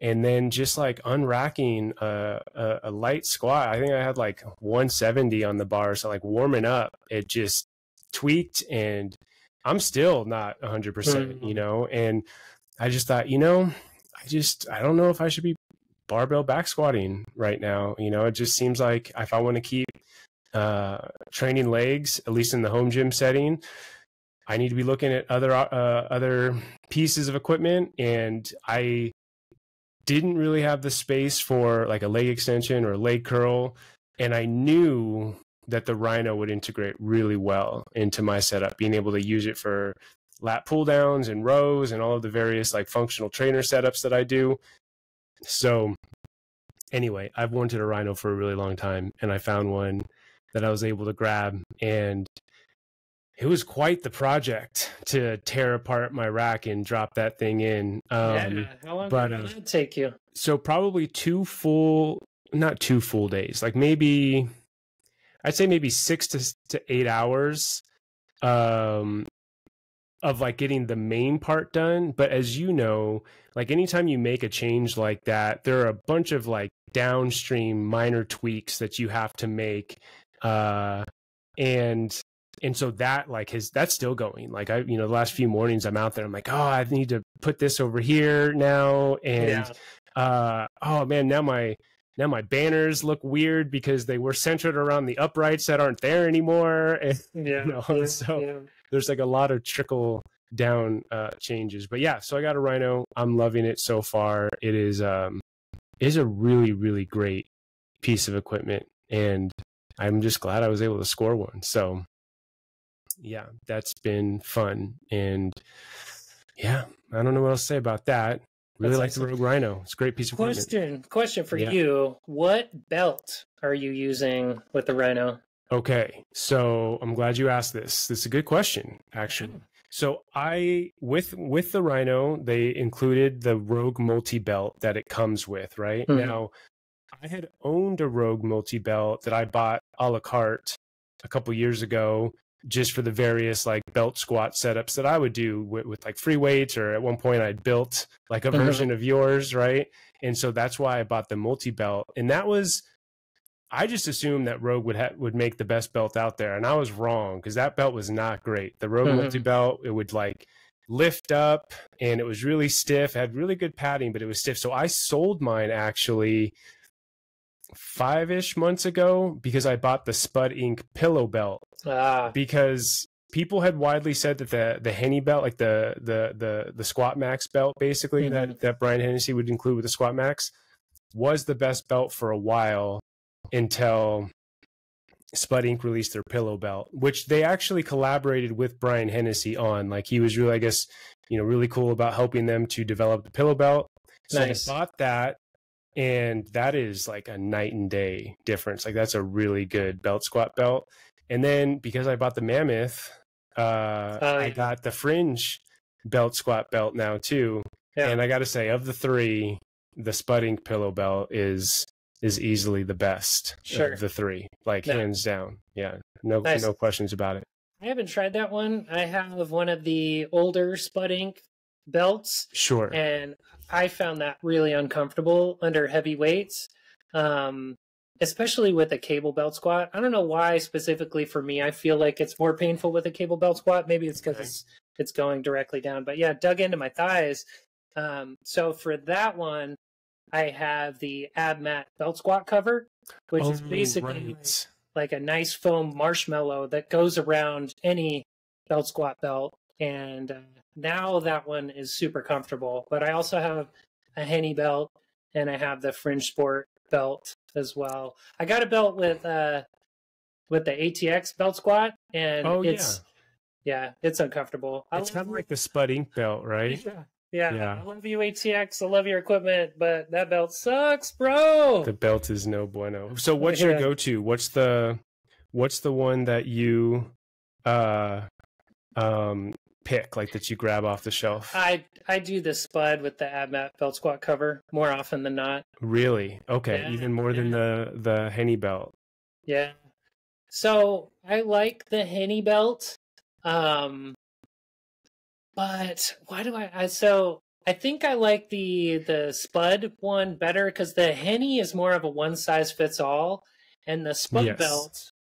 then just like unracking a light squat. I think I had like 170 on the bar, so like warming up, it just tweaked, and I'm still not 100%. You know, and I just thought, you know, I don't know if I should be barbell back squatting right now. You know, it just seems like if I want to keep training legs, at least in the home gym setting, I need to be looking at other other pieces of equipment. And I didn't really have the space for like a leg extension or a leg curl. And I knew that the Rhino would integrate really well into my setup, being able to use it for lat pull downs and rows and all of the various like functional trainer setups that I do. So anyway, I've wanted a Rhino for a really long time, and I found one that I was able to grab, and it was quite the project to tear apart my rack and drop that thing in. How long did that take you? So probably not two full days, like maybe I'd say maybe 6 to 8 hours. Of like getting the main part done. But as you know, like anytime you make a change like that, there are a bunch of like downstream minor tweaks that you have to make. And so that like that's still going. Like you know, the last few mornings I'm out there, I'm like, oh, I need to put this over here now. And, oh man, now my banners look weird because they were centered around the uprights that aren't there anymore. And, there's like a lot of trickle down changes. But yeah, so I got a Rhino. I'm loving it so far. It is a really, really great piece of equipment, and I'm just glad I was able to score one. So yeah, that's been fun. And yeah, I don't know what else to say about that. Really like the Rogue Rhino. It's a great piece of equipment. Question for you. What belt are you using with the Rhino? Okay, so I'm glad you asked this. This is a good question, actually. So with the Rhino, they included the Rogue multi-belt that it comes with, right? Now, I had owned a Rogue multi-belt that I bought a la carte a couple years ago, just for the various like belt squat setups that I would do with like free weights, or at one point I'd built like a version of yours, right? And so that's why I bought the multi-belt. And that was, I just assumed that Rogue would make the best belt out there, and I was wrong, because that belt was not great. The Rogue multi-belt, it would like lift up, and it was really stiff, had really good padding, but it was stiff. So I sold mine actually 5-ish months ago, because I bought the Spud Inc. pillow belt, because people had widely said that the Henny belt, like the Squat Max belt, basically that Brian Hennessy would include with the Squat Max, was the best belt for a while, until Spud Inc. released their pillow belt, which they actually collaborated with Brian Hennessy on. Like he was really, I guess, you know, really cool about helping them to develop the pillow belt. So I bought that, and that is like a night and day difference. Like that's a really good belt squat belt. And then because I bought the Mammoth, I got the Fringe belt squat belt now too. And I got to say, of the three, the Spud Inc. pillow belt is easily the best of the three, like hands down. Yeah, no questions about it. I haven't tried that one. I have one of the older Spud Inc. belts. And I found that really uncomfortable under heavy weights, especially with a cable belt squat. I don't know why specifically for me, I feel like it's more painful with a cable belt squat. Maybe it's because it's going directly down. But yeah, it dug into my thighs. So for that one, I have the AbMat belt squat cover, which is basically like a nice foam marshmallow that goes around any belt squat belt. And now that one is super comfortable. But I also have a Henny belt, and I have the Fringe Sport belt as well. I got a belt with the ATX belt squat, and it's uncomfortable. It's kind of like the Spud Inc. belt, right? Yeah. I love you, ATX. I love your equipment, but that belt sucks, bro. The belt is no bueno. So what's your go-to? What's the one that you pick, like that you grab off the shelf? I do the Spud with the AbMat belt squat cover more often than not. Really? Okay. Yeah. Even more than the Henny belt. Yeah. So I like the Henny belt. But why do I so I think I like the Spud one better, because the Henny is more of a one size fits all, and the Spud belt,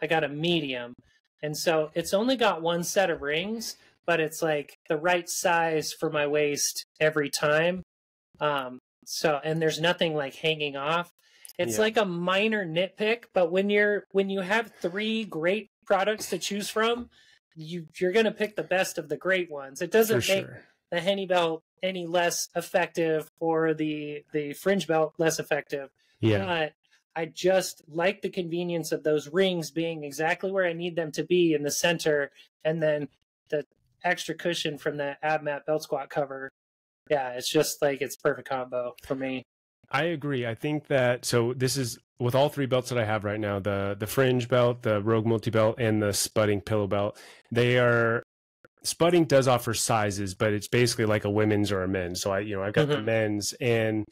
I got a medium. And so it's only got one set of rings, but it's like the right size for my waist every time. And there's nothing like hanging off. It's like a minor nitpick, but when you have three great products to choose from, you're going to pick the best of the great ones. It doesn't make the Henny belt any less effective or the Fringe belt less effective. Yeah. But I just like the convenience of those rings being exactly where I need them to be in the center, and then the extra cushion from the AbMat belt squat cover. Yeah, it's just like it's perfect combo for me. I agree. I think that, so this is with all three belts that I have right now, the Fringe belt, the Rogue multi-belt, and the Spud Inc. pillow belt. Spud Inc. does offer sizes, but it's basically like a women's or a men's. So I've got the men's, and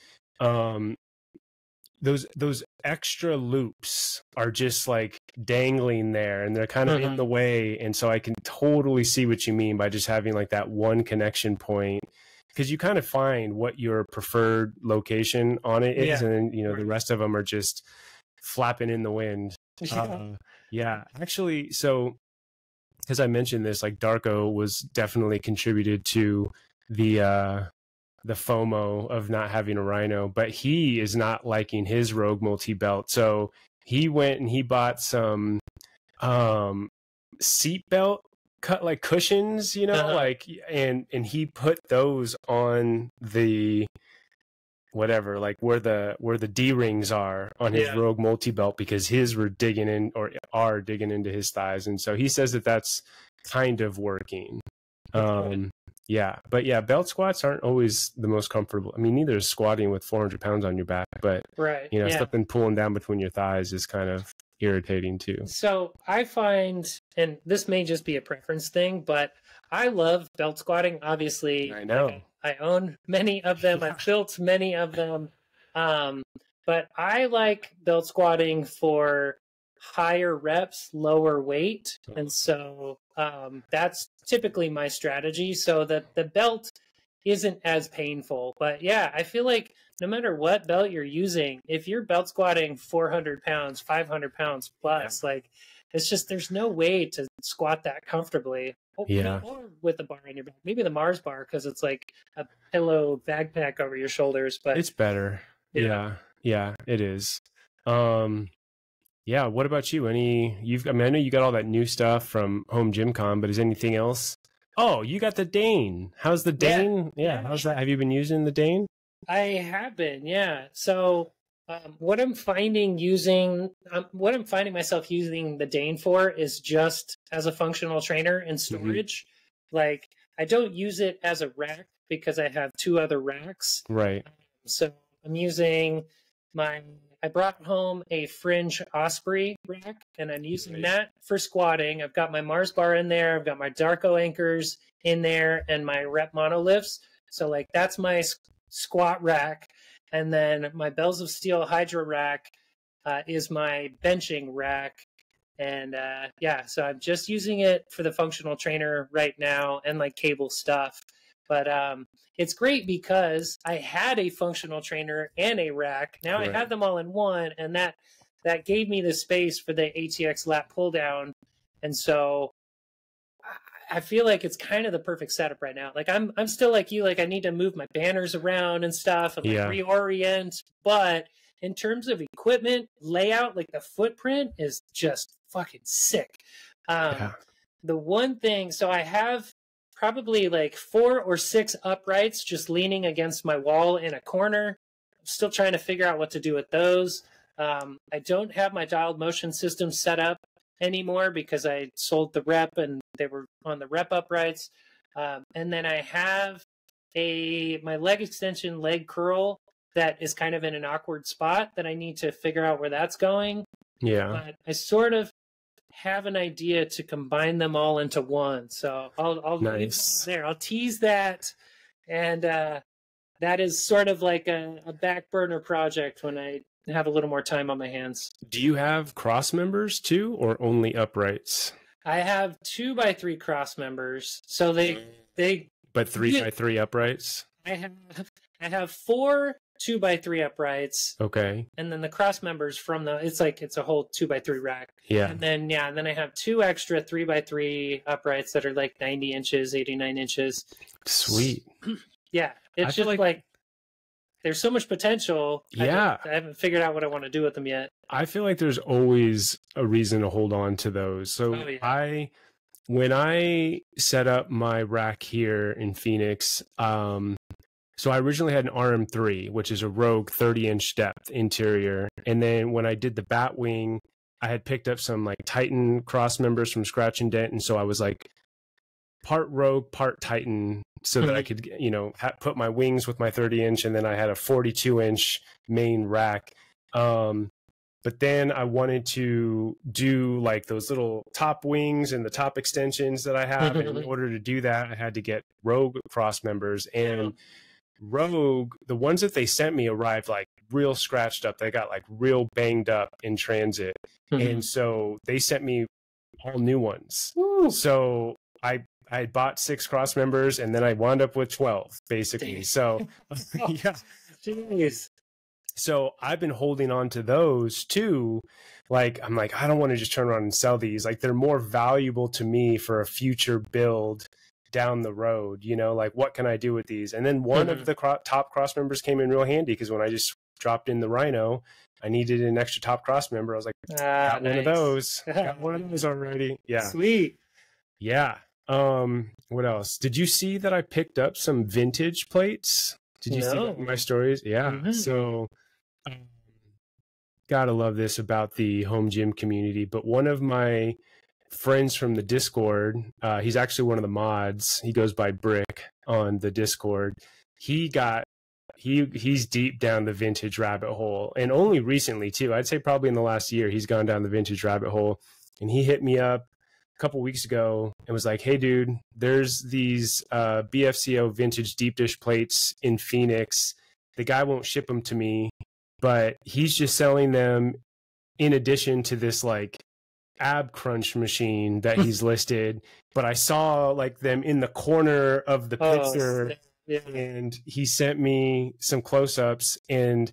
those extra loops are just like dangling there, and they're kind of in the way. And so I can totally see what you mean by just having like that one connection point, because you kind of find what your preferred location on it is. And then, the rest of them are just flapping in the wind. Actually, so because I mentioned this, like Darko was definitely contributed to the FOMO of not having a Rhino, but he is not liking his Rogue multi-belt. So he went and he bought some seat belt cut like cushions, and he put those on the whatever, like where the D rings are on his Rogue multi-belt, because his were digging in, or are digging into his thighs. And so he says that that's kind of working. Belt squats aren't always the most comfortable. I mean, neither is squatting with 400 pounds on your back, but something pulling down between your thighs is kind of irritating too. So I find, and this may just be a preference thing, but I love belt squatting. Obviously, I know I own many of them. I've built many of them. But I like belt squatting for higher reps, lower weight. And so that's typically my strategy, so that the belt isn't as painful. But yeah, I feel like no matter what belt you're using, if you're belt squatting 400 pounds, 500 pounds plus, like it's just, there's no way to squat that comfortably. Or with the bar in your back, maybe the Mars bar, because it's like a pillow backpack over your shoulders, but it's better. Yeah, it is. Yeah. What about you? I know you got all that new stuff from Home Gym Con, but is anything else? Oh, you got the Dane. How's the Dane? Yeah. How's that? Have you been using the Dane? I have been. Yeah. So what I'm finding myself using the Dane for is just as a functional trainer and storage. Like I don't use it as a rack because I have two other racks. Right. So I'm using I brought home a Fringe Osprey rack, and I'm using that for squatting. I've got my Mars bar in there. I've got my Darko anchors in there and my rep monoliths. So like that's my squat rack. And then my Bells of Steel Hydra rack is my benching rack. And so I'm just using it for the functional trainer right now and like cable stuff. But it's great because I had a functional trainer and a rack. Now I have them all in one, and that gave me the space for the ATX lat pull down. And so I feel like it's kind of the perfect setup right now. Like I'm still like you, like I need to move my banners around and stuff and reorient, but in terms of equipment, layout, like the footprint is just fucking sick. Yeah. The one thing, so I have probably like 4 or 6 uprights just leaning against my wall in a corner. I'm still trying to figure out what to do with those. I don't have my dialed motion system set up anymore because I sold the rep and they were on the rep uprights. And then I have my leg extension, leg curl that is kind of in an awkward spot that I need to figure out where that's going. Yeah. But I sort of have an idea to combine them all into one. So I'll nice. There. I'll tease that. And that is sort of like a back burner project when I have a little more time on my hands. Do you have cross members too, or only uprights? I have 2x3 cross members, so they. But 3x3 uprights. I have 4 2x3 uprights. Okay. And then the cross members from the it's a whole 2x3 rack. Yeah. And then and then I have 2 extra 3x3 uprights that are like 90 inches, 89 inches. Sweet. Yeah, it's just like there's so much potential. Yeah. I haven't figured out what I want to do with them yet. I feel like there's always a reason to hold on to those. So when I set up my rack here in Phoenix, so I originally had an RM3, which is a Rogue 30-inch depth interior. And then when I did the bat wing, I had picked up some like Titan cross members from Scratch and Dent. And so I was like part Rogue, part Titan, so that I could, you know, put my wings with my 30-inch, and then I had a 42-inch main rack. But then I wanted to do like those little top wings and the top extensions that I have. And in order to do that, I had to get Rogue cross members. And Rogue, the ones that they sent me arrived like real scratched up. They got like real banged up in transit. And so they sent me all new ones. Woo. So I had bought 6 cross members, and then I wound up with 12, basically. Dang. So, yeah. Jeez. So I've been holding on to those too. Like, I'm like, I don't want to just turn around and sell these. Like, they're more valuable to me for a future build down the road. You know, like, what can I do with these? And then one of the top cross members came in real handy, because when I just dropped in the Rhino, I needed an extra top cross member. I was like, got one of those. Got one of those already. Yeah. Sweet. Yeah. What else? Did you see that I picked up some vintage plates? Did you see my stories? Yeah. So gotta love this about the home gym community. But one of my friends from the Discord, he's actually one of the mods. He goes by Brick on the Discord. He's deep down the vintage rabbit hole, and only recently too. I'd say probably in the last year he's gone down the vintage rabbit hole, and he hit me up couple weeks ago and was like, hey dude, there's these BFCO vintage deep dish plates in Phoenix. The guy won't ship them to me, but he's just selling them in addition to this like ab crunch machine that he's listed. But I saw like them in the corner of the picture, and he sent me some close-ups. And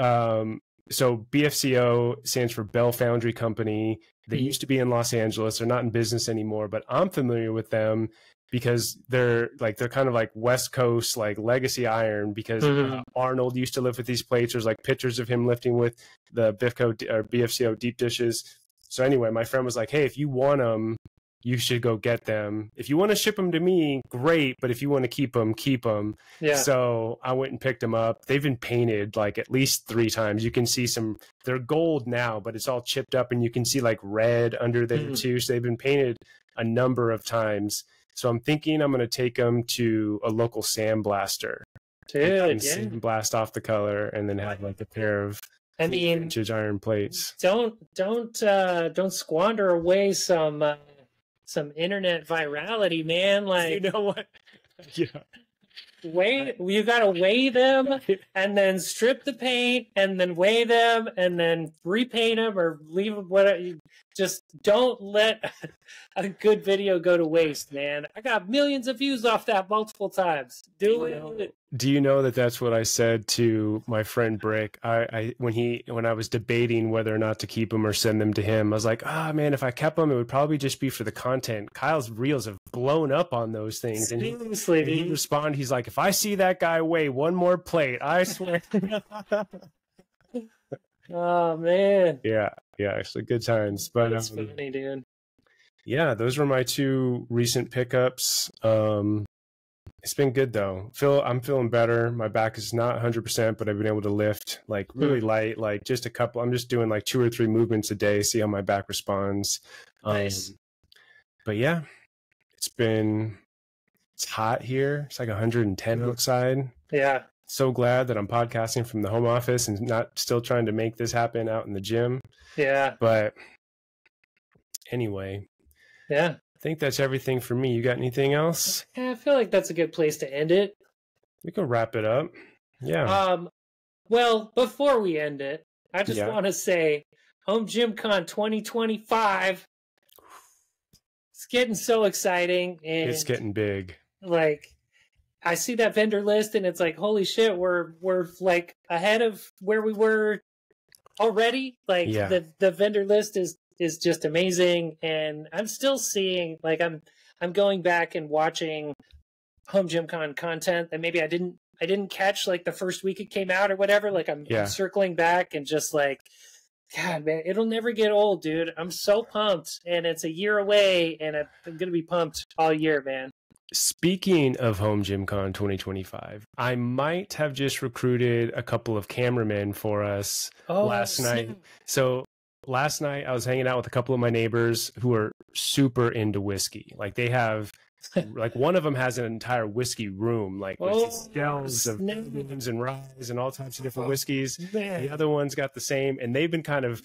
so BFCO stands for Bell Foundry Company. They used to be in Los Angeles. They're not in business anymore, but I'm familiar with them because they're kind of like West Coast, like legacy iron, because Arnold used to lift with these plates. There's like pictures of him lifting with the BFCO or BFCO deep dishes. So anyway, my friend was like, hey, if you want them, you should go get them. If you want to ship them to me, great. But if you want to keep them, keep them. Yeah. So I went and picked them up. They've been painted like at least 3 times. You can see some, they're gold now, but it's all chipped up, and you can see like red under there too. So they've been painted a number of times. So I'm thinking I'm going to take them to a local sandblaster and sandblast off the color, and then have like a pair of vintage iron plates. Don't squander away some internet virality, man. Like, you know what? Yeah. You gotta weigh them, and then strip the paint, and then weigh them, and then repaint them, or leave them. Whatever. Just don't let a good video go to waste, man. I got millions of views off that multiple times. Do you know that that's what I said to my friend Brick? When I was debating whether or not to keep them or send them to him, I was like, man, if I kept them, it would probably just be for the content. Kyle's reels have blown up on those things. Seriously, and he responded, he's like, if I see that guy weigh one more plate, I swear. Oh man. Yeah. So good times. But that's funny, dude. Yeah, those were my two recent pickups. It's been good though. I'm feeling better. My back is not 100%, but I've been able to lift like really light, like just a couple. I'm just doing like 2 or 3 movements a day, see how my back responds. Nice. But yeah, it's hot here. It's like 110 outside. Yeah. So glad that I'm podcasting from the home office and not still trying to make this happen out in the gym. Yeah. But anyway. Yeah. I think that's everything for me. You got anything else? I feel like that's a good place to end it. We can wrap it up. Yeah. Well, before we end it, I just want to say Home Gym Con 2025. It's getting so exciting. And it's getting big. Like, I see that vendor list and it's like, holy shit, we're like ahead of where we were already. Like the vendor list is just amazing. And I'm still seeing, like, I'm going back and watching Home Gym Con content that maybe I didn't catch like the first week it came out or whatever. Like I'm circling back and just like, God, man, it'll never get old, dude. I'm so pumped and it's a year away and I'm going to be pumped all year, man. Speaking of Home Gym Con 2025, I might have just recruited a couple of cameramen for us last night. So last night I was hanging out with a couple of my neighbors who are super into whiskey. Like they have, like one of them has an entire whiskey room, like shelves of bourbons and rye and all types of different whiskeys. Man. The other one's got the same, and they've been kind of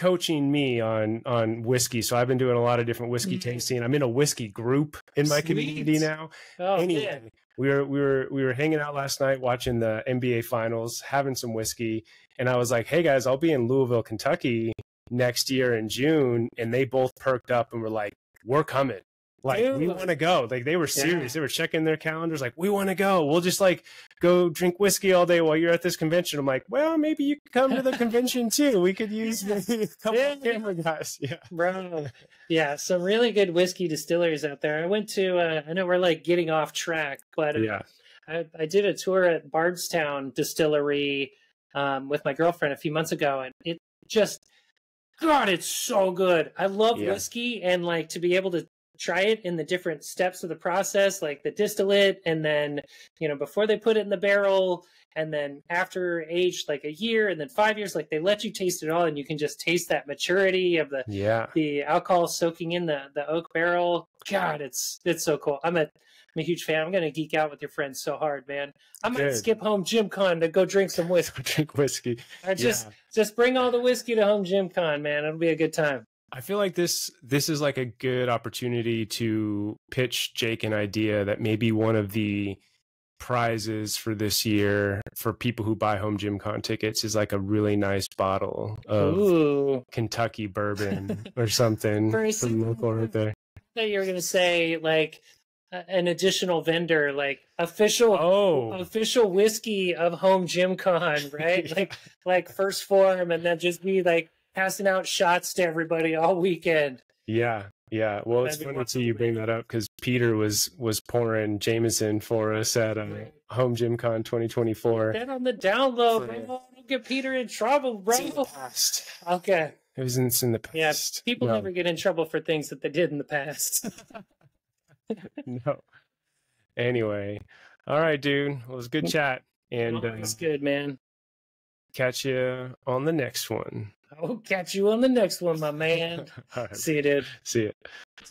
coaching me on whiskey. So I've been doing a lot of different whiskey tasting. I'm in a whiskey group in my community now. Anyway, we were hanging out last night watching the NBA finals, having some whiskey, and I was like, hey guys, I'll be in Louisville, Kentucky next year in June. And they both perked up and were like, we're coming. Like, dude, we want to go. Like, they were serious. They were checking their calendars. Like, we want to go. We'll just, like, go drink whiskey all day while you're at this convention. I'm like, well, maybe you could come to the convention, too. We could use a couple of camera guys. Yeah. Bro. Yeah, some really good whiskey distilleries out there. I went to, I know we're, like, getting off track, but I did a tour at Bardstown Distillery with my girlfriend a few months ago, and it just, God, it's so good. I love whiskey, and, like, to be able to try it in the different steps of the process, like the distillate, and then, you know, before they put it in the barrel, and then after aged like a year, and then 5 years, like they let you taste it all, and you can just taste that maturity of the alcohol soaking in the oak barrel. God, it's so cool. I'm a huge fan. I'm gonna geek out with your friends so hard, man. I might skip Home Gym Con to go drink some whiskey. Drink whiskey. I just bring all the whiskey to Home Gym Con, man. It'll be a good time. I feel like this is like a good opportunity to pitch Jake an idea that maybe one of the prizes for this year for people who buy Home Gym Con tickets is like a really nice bottle of Kentucky bourbon or something from local right there. I thought you were going to say like an additional vendor, like official whiskey of Home Gym Con, right? like first form, and then just be like passing out shots to everybody all weekend. Yeah. Well, it's funny to you bring that up because Peter was pouring Jameson for us at Home Gym Con 2024. Get on the down low, bro. Don't get Peter in trouble, bro. It's in the past. Okay. It was in the past. Yeah, people never get in trouble for things that they did in the past. No. Anyway. All right, dude. Well, it was a good chat. And it's good, man. Catch you on the next one. I'll catch you on the next one, my man. All right. See you, dude. See ya.